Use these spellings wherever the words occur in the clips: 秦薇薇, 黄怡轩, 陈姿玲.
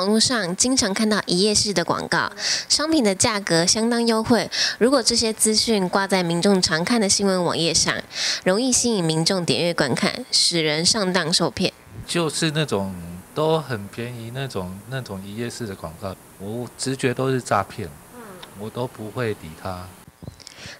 网络上经常看到一页式的广告，商品的价格相当优惠。如果这些资讯挂在民众常看的新闻网页上，容易吸引民众点阅观看，使人上当受骗。就是那种都很便宜那种一页式的广告，我直觉都是诈骗，我都不会理他。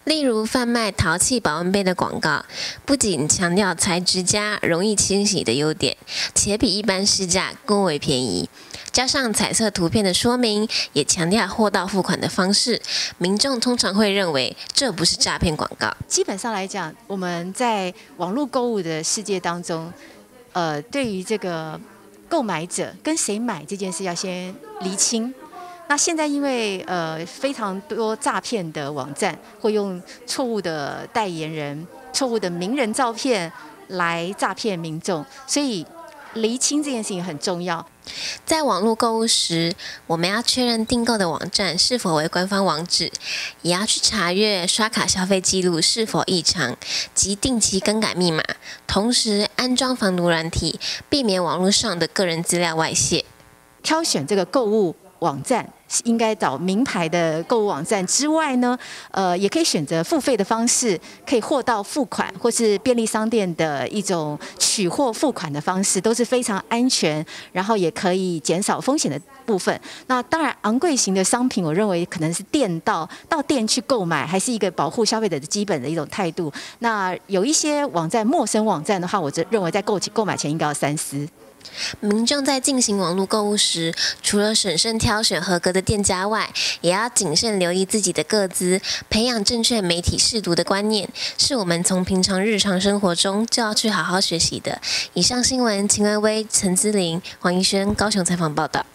例如贩卖陶器保温杯的广告，不仅强调材质佳、容易清洗的优点，且比一般市价更为便宜。加上彩色图片的说明，也强调货到付款的方式，民众通常会认为这不是诈骗广告。基本上来讲，我们在网络购物的世界当中，对于这个购买者跟谁买这件事，要先厘清。 那现在因为非常多诈骗的网站会用错误的代言人、错误的名人照片来诈骗民众，所以厘清这件事情很重要。在网络购物时，我们要确认订购的网站是否为官方网址，也要去查阅刷卡消费记录是否异常，及定期更改密码，同时安装防毒软体，避免网络上的个人资料外泄。挑选这个购物 网站应该找名牌的购物网站之外呢，也可以选择付费的方式，可以货到付款，或是便利商店的一种取货付款的方式，都是非常安全，然后也可以减少风险的部分。那当然，昂贵型的商品，我认为可能是店到店去购买，还是一个保护消费者的基本的一种态度。那有一些网站，陌生网站的话，我认为在购买前应该要三思。 民众在进行网络购物时，除了审慎挑选合格的店家外，也要谨慎留意自己的个资，培养正确媒体识读的观念，是我们从平常日常生活中就要去好好学习的。以上新闻，秦薇薇、陈姿玲、黄怡轩高雄采访报道。